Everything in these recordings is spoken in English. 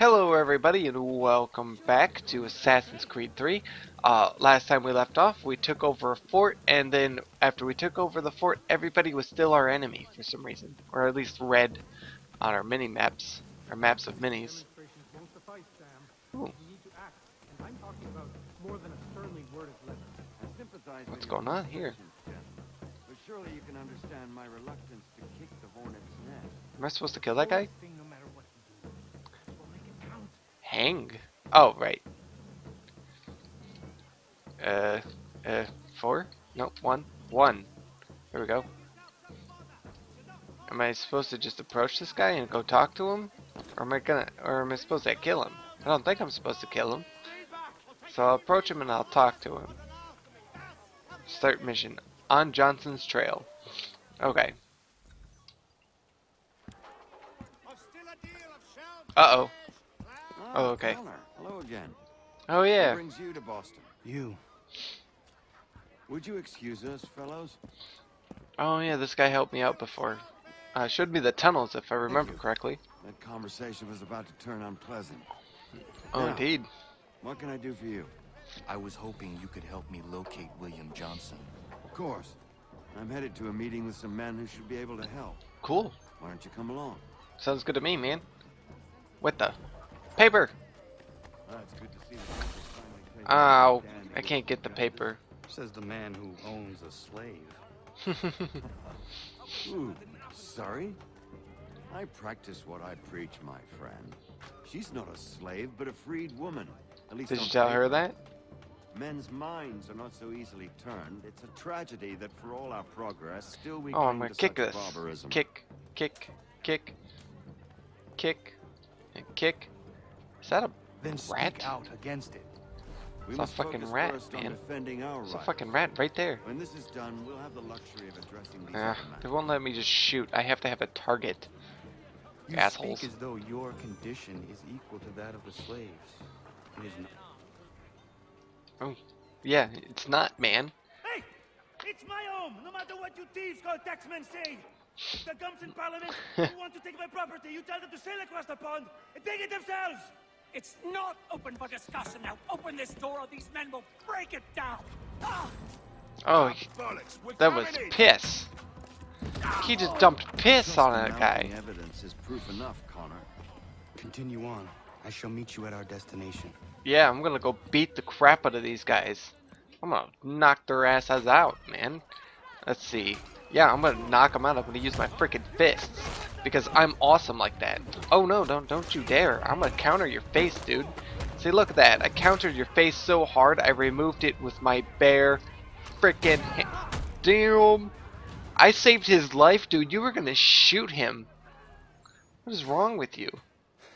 Hello everybody and welcome back to Assassin's Creed 3. Last time we left off, we took over a fort, and then after we took over the fort, everybody was still our enemy for some reason. Or at least red on our mini-maps, our maps of minis. Ooh. What's going on here? Surely you can understand my reluctance to kick the hornet's nest. Am I supposed to kill that guy? Hang? Oh, right. Four? No, one. One. Here we go. Am I supposed to just approach this guy and go talk to him? Or am I supposed to kill him? I don't think I'm supposed to kill him. So I'll approach him and I'll talk to him. Start mission. On Johnson's trail. Okay. Uh-oh. Oh, okay. Hello again. Oh, yeah. What brings you to Boston? You. Would you excuse us, fellows? Oh, yeah, this guy helped me out before. Should be the tunnels, if I remember correctly. That conversation was about to turn unpleasant. Oh, now, indeed. What can I do for you? I was hoping you could help me locate William Johnson. Of course. I'm headed to a meeting with some men who should be able to help. Cool. Why don't you come along? Sounds good to me, man. What the? Paper! Ow. I can't get the paper. Says the man who owns a slave. Ooh, sorry? I practice what I preach, my friend. She's not a slave, but a freed woman. At least did you tell her that? Men's minds are not so easily turned. It's a tragedy that for all our progress, still we oh, I'm gonna kick this. Barbarism. Kick, kick, kick, kick, and kick. Is that a then rat? Speak out against it. It's a fucking rat, man. It's a fucking rat right there. When this is done, we'll have the luxury of addressing these they won't let me just shoot. I have to have a target. You assholes. Speak as though your condition is equal to that of the slaves. It is not. Oh, yeah, it's not, man. Hey! It's my home, no matter what you thieves called taxmen say. If the gums in parliament who want to take my property, you tell them to sail across the pond and take it themselves! It's not open for discussion now. Open this door or these men will break it down! Ah! Oh, that was piss. He just dumped piss on that guy. Evidence is proof enough, Connor. Continue on. I shall meet you at our destination. Yeah, I'm gonna go beat the crap out of these guys. I'm gonna knock their asses out, man. Let's see. Yeah, I'm gonna knock them out. I'm gonna use my freaking fists because I'm awesome like that. Oh no, don't you dare! I'm gonna counter your face, dude. See, look at that. I countered your face so hard, I removed it with my bare freaking hand. Damn! I saved his life, dude. You were gonna shoot him. What is wrong with you?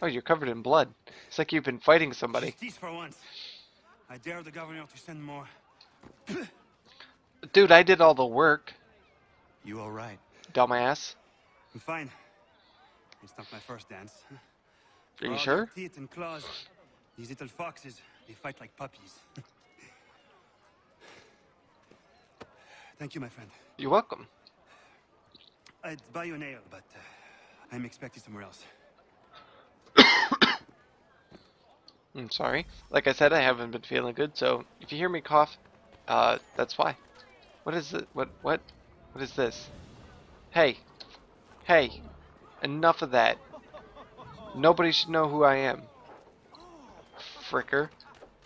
Oh, you're covered in blood. It's like you've been fighting somebody. For once. I dare the governor to send more. Dude, I did all the work. You all right? Dumbass. I'm fine. It's not my first dance. Are you sure? Teeth and claws. These little foxes, they fight like puppies. Thank you, my friend. You're welcome. I'd buy you a nail, but I'm expected somewhere else. I'm sorry. Like I said, I haven't been feeling good, so if you hear me cough, that's why. What is it? What is this? Hey. Hey. Enough of that. Nobody should know who I am. Fricker.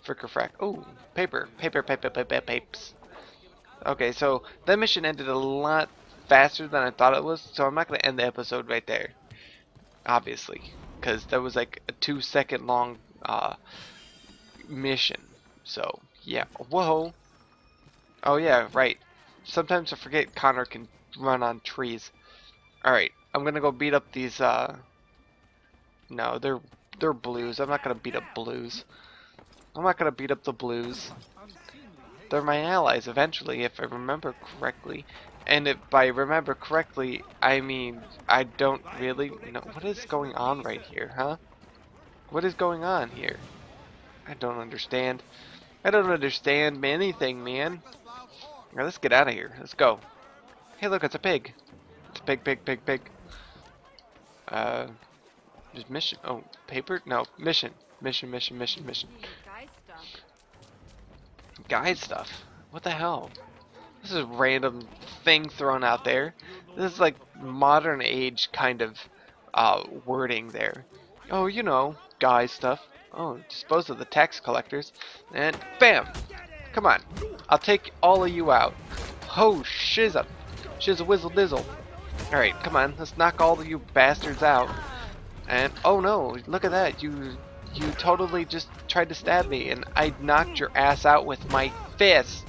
Fricker frack. Oh, paper. Papes. Okay, so that mission ended a lot faster than I thought it was, so I'm not going to end the episode right there. Obviously. Because that was like a 2-second long mission. So, yeah. Whoa. Oh, yeah, right. Sometimes I forget Connor can run on trees. Alright, I'm gonna go beat up these, no, they're blues. I'm not gonna beat up blues. I'm not gonna beat up the blues. They're my allies eventually, if I remember correctly. And if I remember correctly, I mean, I don't really know. What is going on right here, huh? What is going on here? I don't understand. I don't understand anything, man. Now, let's get out of here. Let's go. Hey, look, it's a pig. It's a pig. There's mission. Oh, paper? No, mission. Mission. Guide stuff. What the hell? This is a random thing thrown out there. This is like modern age kind of wording there. Oh, you know, guide stuff. Oh, dispose of the tax collectors. And bam! Come on. I'll take all of you out. Ho, shizzle. Shizzle whizzle dizzle. Alright, come on. Let's knock all of you bastards out. And oh no, look at that. You totally just tried to stab me and I knocked your ass out with my fist.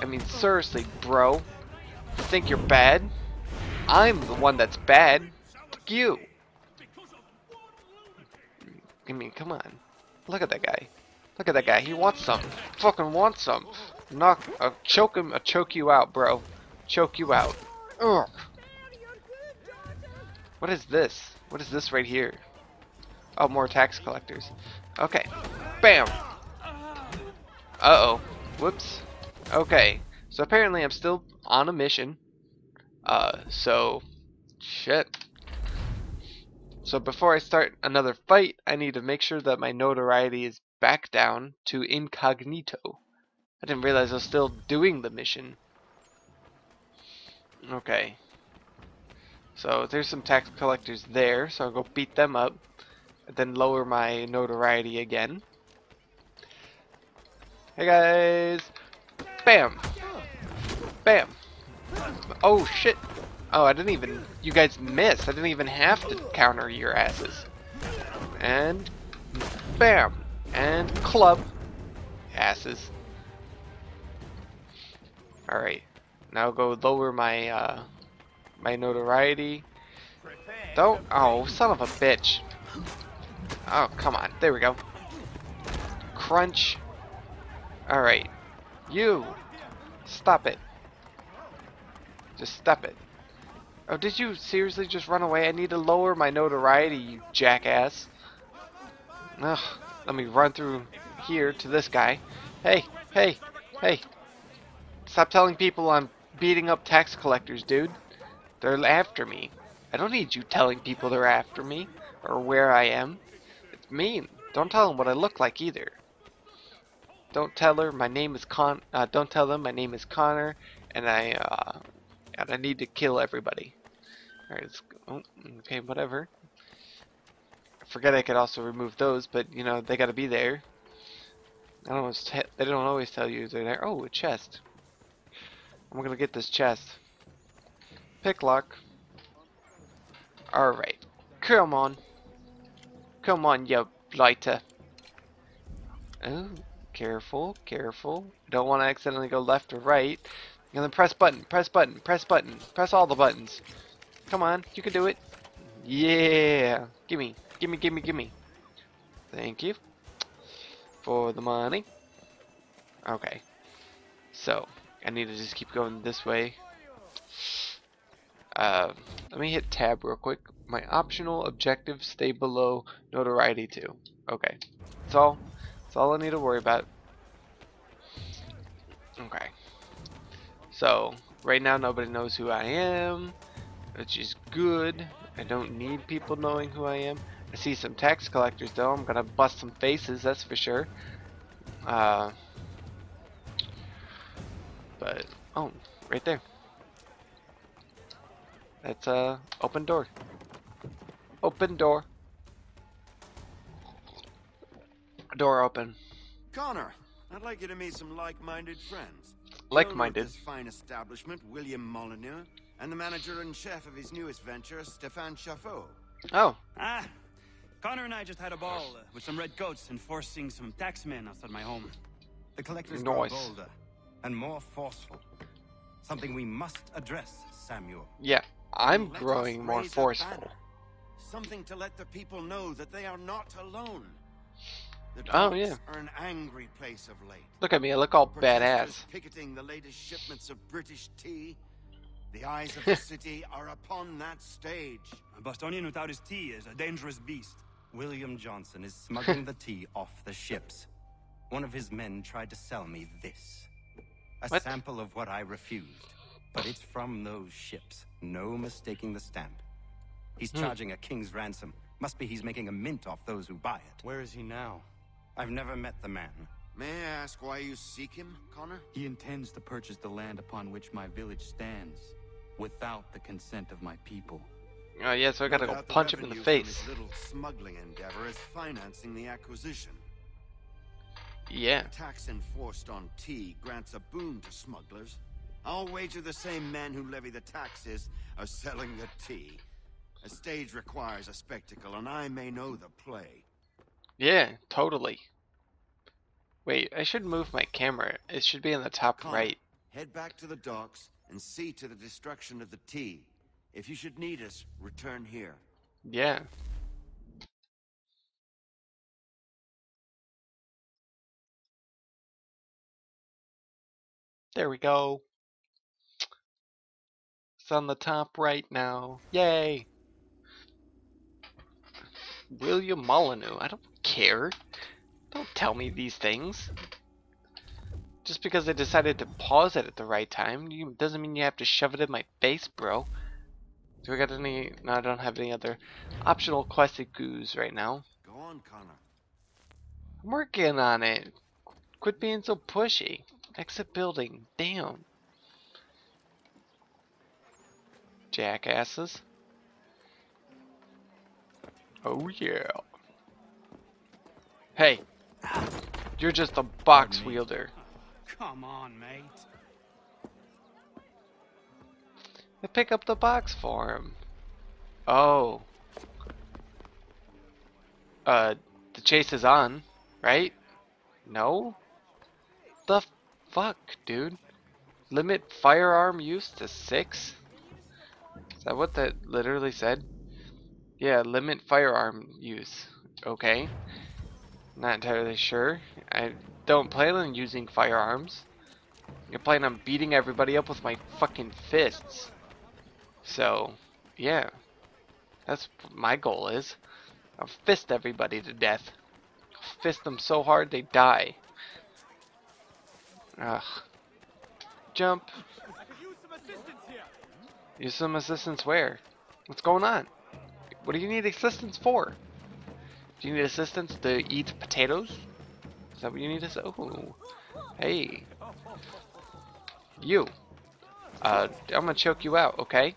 I mean, seriously, bro. You think you're bad? I'm the one that's bad. Fuck you. I mean, come on. Look at that guy. Look at that guy. He wants some. Fucking wants some. Knock. I'll choke him. I'll choke you out, bro. Choke you out. Ugh. What is this? What is this right here? Oh, more tax collectors. Okay. Bam. Uh-oh. Whoops. Okay. So apparently I'm still on a mission. So... shit. So before I start another fight, I need to make sure that my notoriety is back down to incognito. I didn't realize I was still doing the mission. Okay. So there's some tax collectors there, so I'll go beat them up. And then lower my notoriety again. Hey guys! Bam! Bam! Oh shit! Oh, I didn't even... you guys missed. I didn't even have to counter your asses. And... bam! And club. Asses. Alright. Now go lower my, my notoriety. Don't... oh, son of a bitch. Oh, come on. There we go. Crunch. Alright. You! Stop it. Just stop it. Oh, did you seriously just run away? I need to lower my notoriety, you jackass. Ugh, let me run through here to this guy. Hey, hey, hey. Stop telling people I'm beating up tax collectors, dude. They're after me. I don't need you telling people they're after me or where I am. It's mean. Don't tell them what I look like either. Don't tell her my name is don't tell them my name is Connor and I need to kill everybody. Alright, let's go. Oh, okay, whatever. I forget I could also remove those, but you know, they gotta be there. They don't always tell you they're there. Oh, a chest. I'm gonna get this chest. Picklock. Alright. Come on. Come on, you blighter. Oh, careful, careful. Don't want to accidentally go left or right. And then press button, press button, press button, press all the buttons. Come on, you can do it. Yeah. Gimme, gimme, gimme, gimme. Thank you for the money. Okay. So, I need to just keep going this way. Let me hit tab real quick. My optional objectives stay below notoriety 2. Okay. That's all I need to worry about. Okay. So, right now nobody knows who I am, which is good. I don't need people knowing who I am. I see some tax collectors though. I'm gonna bust some faces, that's for sure. But, oh, right there. That's open door. Open door. Door open. Connor, I'd like you to meet some like-minded friends. Like-minded. This fine establishment, William Molyneux, and the manager and chef of his newest venture, Stéphane Chauffeau. Oh. Ah, Connor and I just had a ball with some red coats enforcing some taxmen outside my home. The collectors got bolder and more forceful. Something we must address, Samuel. Yeah, I'm growing more forceful. Something to let the people know that they are not alone. The docks are an angry place of late. Look at me, I look all badass. Picketing the latest shipments of British tea. The eyes of the city are upon that stage. A Bostonian without his tea is a dangerous beast. William Johnson is smuggling the tea off the ships. One of his men tried to sell me this. A sample of what I refused. But it's from those ships. No mistaking the stamp. He's charging a king's ransom Must be he's making a mint off those who buy it. Where is he now? I've never met the man. May I ask why you seek him, Connor? He intends to purchase the land upon which my village stands, without the consent of my people. Oh yeah, so I gotta go punch him in the face. His little smuggling endeavor is financing the acquisition. Yeah. The tax enforced on tea grants a boon to smugglers. I'll wager the same men who levy the taxes are selling the tea. A stage requires a spectacle, and I may know the play. Yeah, totally. Wait, I should move my camera. It should be in the top right. Head back to the docks and see to the destruction of the tea. If you should need us, return here. Yeah. There we go. It's on the top right now. Yay! William Molyneux. I don't care. Don't tell me these things. Just because I decided to pause it at the right time doesn't mean you have to shove it in my face, bro. Do we got any? No, I don't have any other optional quested goos right now. Go on, Connor. I'm working on it. Quit being so pushy. Exit building. Damn. Jackasses. Oh yeah. Hey, you're just a box wielder. Come on, mate. I pick up the box for him. Oh. The chase is on, right? No? The fuck, dude? Limit firearm use to 6? Is that what that literally said? Yeah, limit firearm use. Okay. Not entirely sure. I don't plan on using firearms. I plan on beating everybody up with my fucking fists. So, yeah, that's what my goal is. I'll fist everybody to death. I'll fist them so hard they die. Ugh. Jump. I could use some assistance here. Use some assistance where? What's going on? What do you need assistance for? Do you need assistance to eat potatoes? Is that what you need us? Oh, hey. You. I'm gonna choke you out, okay?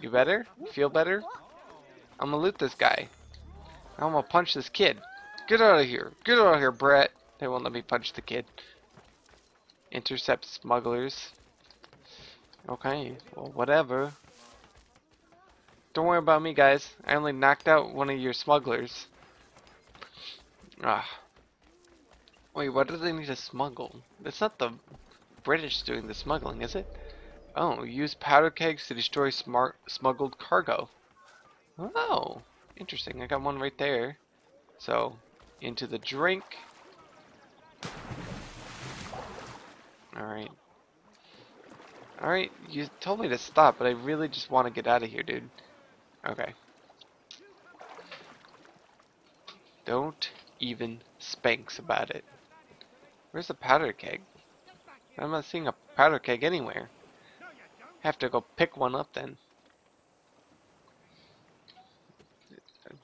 You better? Feel better? I'm gonna loot this guy. I'm gonna punch this kid. Get out of here. Get out of here, Brett. They won't let me punch the kid. Intercept smugglers. Okay, well, whatever. Don't worry about me, guys. I only knocked out one of your smugglers. Ah. Wait, what do they need to smuggle? It's not the British doing the smuggling, is it? Oh, use powder kegs to destroy smuggled cargo. Oh, interesting. I got one right there. So, into the drink. Alright. Alright, you told me to stop, but I really just want to get out of here, dude. Okay. Don't even spanks about it. Where's the powder keg? I'm not seeing a powder keg anywhere. Have to go pick one up then.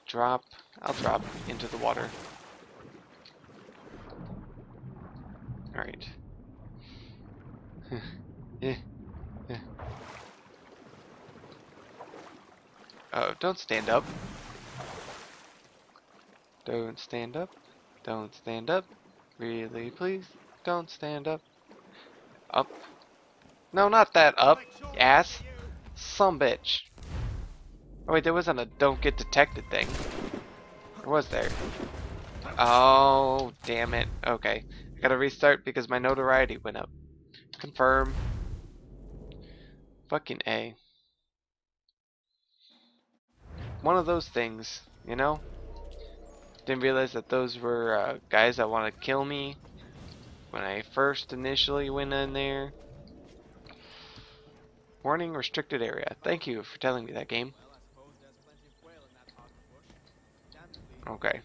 Drop. I'll drop into the water. Alright. Yeah. Yeah. Oh, don't stand up. Don't stand up. Don't stand up. Really, please. Don't stand up. Up. No, not that up, ass. Sumbitch. Oh wait, there wasn't a don't get detected thing. Or was there? Oh, damn it. Okay. I gotta restart because my notoriety went up. Confirm. Fucking A. One of those things, you know? Didn't realize that those were guys that want to kill me when I first initially went in there. Warning, restricted area. Thank you for telling me that, game. Okay.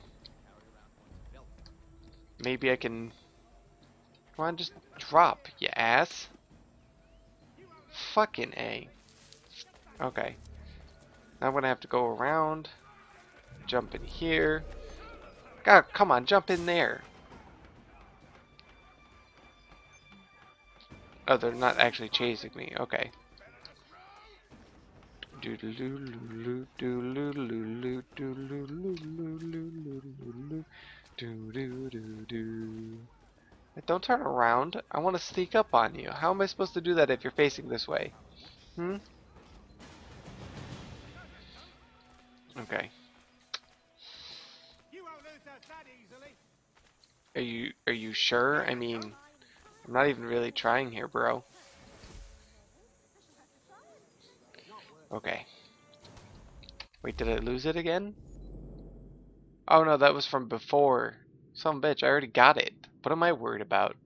Maybe I can... Come on, just drop, you ass. Fucking A. Okay. I'm gonna have to go around, jump in here. God, come on, jump in there. Oh, they're not actually chasing me. Okay. Don't turn around. I want to sneak up on you. How am I supposed to do that if you're facing this way? Hmm? Okay. Are you sure? I mean, I'm not even really trying here, bro. Okay. Wait, did I lose it again? Oh no, that was from before. Son of a bitch, I already got it. What am I worried about?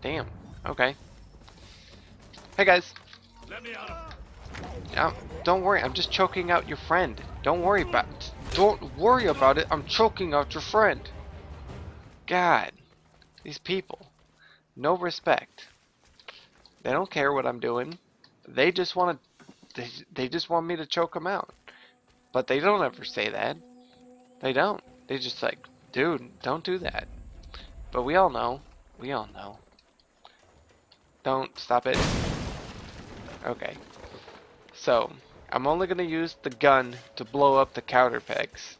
Damn. Okay. Hey guys. Let me out. Don't worry, I'm just choking out your friend. Don't worry about it. I'm choking out your friend. God. These people. No respect. They don't care what I'm doing. They just want to. They just want me to choke them out. But they don't ever say that. They don't. They just like, dude, don't do that. But we all know. We all know. Don't stop it. Okay. So I'm only gonna use the gun to blow up the powder pegs.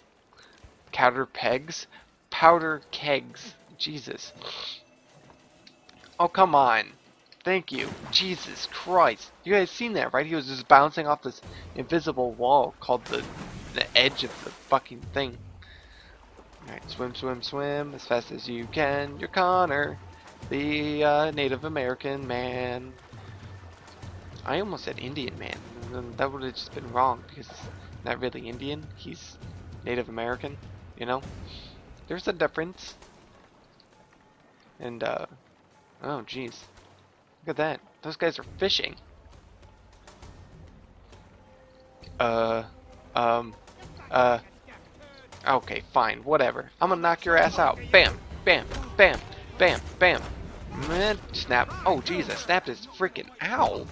Powder pegs? Powder kegs. Jesus. Oh come on. Thank you. Jesus Christ. You guys seen that, right? He was just bouncing off this invisible wall called the edge of the fucking thing. Alright, swim, swim, swim as fast as you can. You're Connor, the Native American man. I almost said Indian man. That would have just been wrong because he's not really Indian. He's Native American, you know? There's a difference. And, oh, jeez. Look at that. Those guys are fishing. Okay, fine, whatever. I'm gonna knock your ass out. Bam, bam, bam, bam, bam. Man, snap. Oh, jeez, I snapped his freaking ow.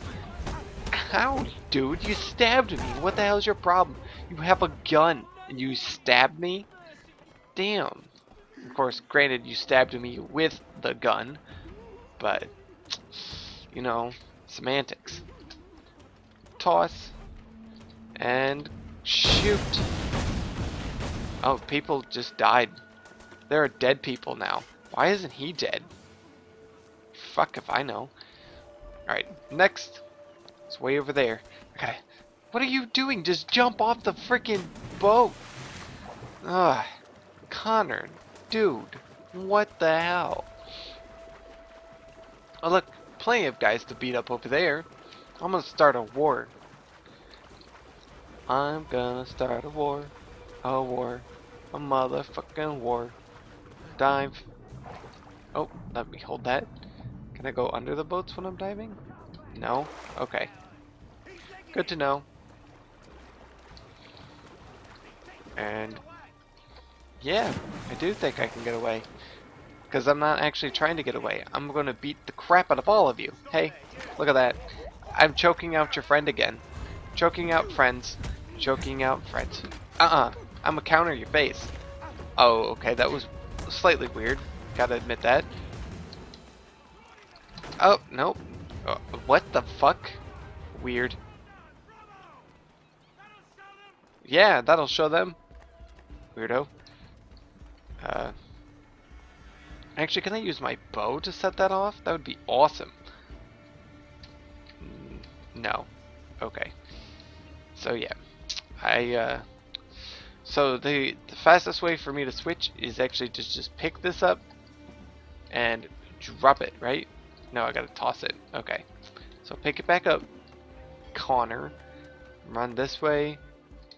Ow, dude, you stabbed me. What the hell is your problem? You have a gun and you stabbed me? Damn. Of course, granted, you stabbed me with the gun, but, you know, semantics. Toss and shoot. Oh, people just died. There are dead people now. Why isn't he dead? Fuck if I know. Alright, next. It's way over there. I gotta... What are you doing? Just jump off the freaking boat. Ugh. Connor. Dude. What the hell? Oh, look. Plenty of guys to beat up over there. I'm gonna start a war. I'm gonna start a war. A war. A motherfucking war. Dive. Oh, let me hold that. Can I go under the boats when I'm diving? No? Okay. Good to know. And... yeah, I do think I can get away. Because I'm not actually trying to get away. I'm gonna beat the crap out of all of you. Hey, look at that. I'm choking out your friend again. Choking out friends. Choking out friends. Uh-uh. I'm gonna counter your face. Oh, okay, that was slightly weird. Gotta admit that. Oh, nope. What the fuck? Weird. Yeah, that'll show them. Weirdo. Actually, can I use my bow to set that off? That would be awesome. No. Okay. So, yeah. So the fastest way for me to switch is actually to just pick this up and drop it, right? No, I gotta toss it. Okay. So pick it back up, Connor. Run this way.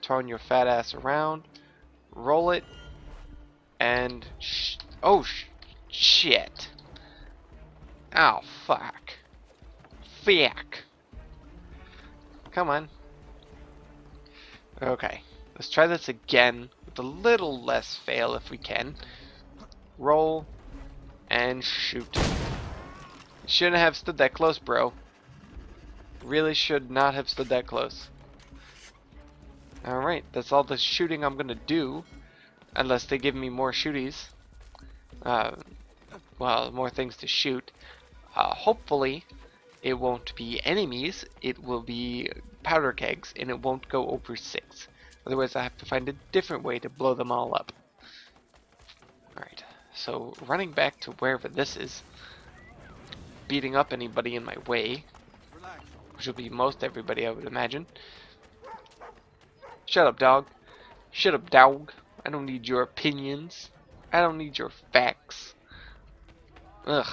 Turn your fat ass around. Roll it. And... shit. Oh, fuck. Fuck. Come on. Okay. Let's try this again with a little less fail if we can. Roll and shoot. Shouldn't have stood that close, bro. Really should not have stood that close. Alright, that's all the shooting I'm gonna do. Unless they give me more shooties. Well, more things to shoot. Hopefully, it won't be enemies. It will be powder kegs, and it won't go over 6. Otherwise, I have to find a different way to blow them all up. Alright, so running back to wherever this is. Beating up anybody in my way. Which will be most everybody, I would imagine. Shut up, dog. Shut up, dog. I don't need your opinions. I don't need your facts. Ugh.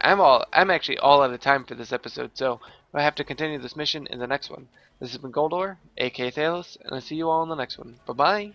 I'm actually all out of time for this episode, so I have to continue this mission in the next one. This has been Goldor, aka Thalos, and I'll see you all in the next one. Bye-bye!